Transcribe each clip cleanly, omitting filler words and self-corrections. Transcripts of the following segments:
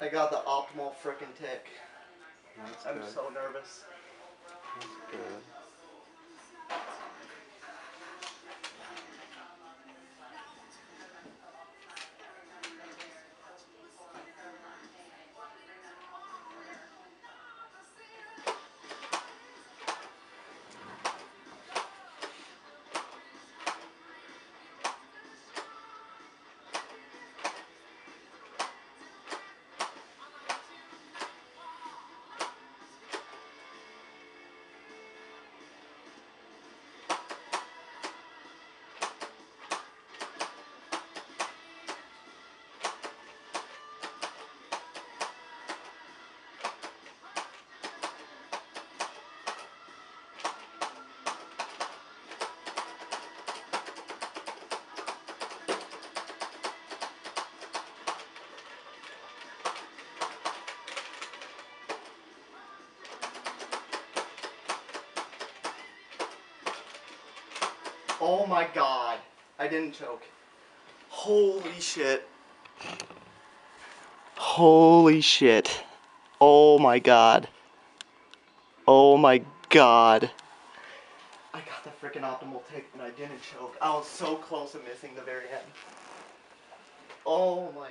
I got the optimal frickin' tick. That's I'm good. So nervous. That's good. Oh my god, I didn't choke. Holy shit. Holy shit. Oh my god. Oh my god. I got the freaking optimal take and I didn't choke. I was so close to missing the very end. Oh my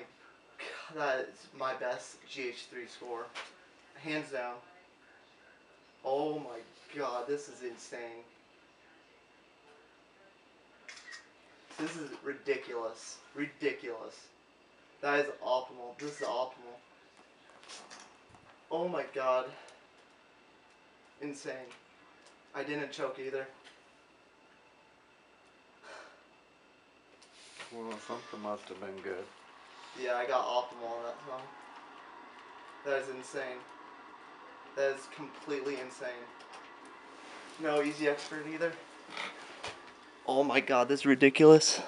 god, that is my best GH3 score. Hands down. Oh my god, this is insane. This is ridiculous. Ridiculous. That is optimal. This is optimal. Oh my god. Insane. I didn't choke either. Well, something must have been good. Yeah, I got optimal on that song. That is insane. That is completely insane. No easy expert either. Oh my god, this is ridiculous.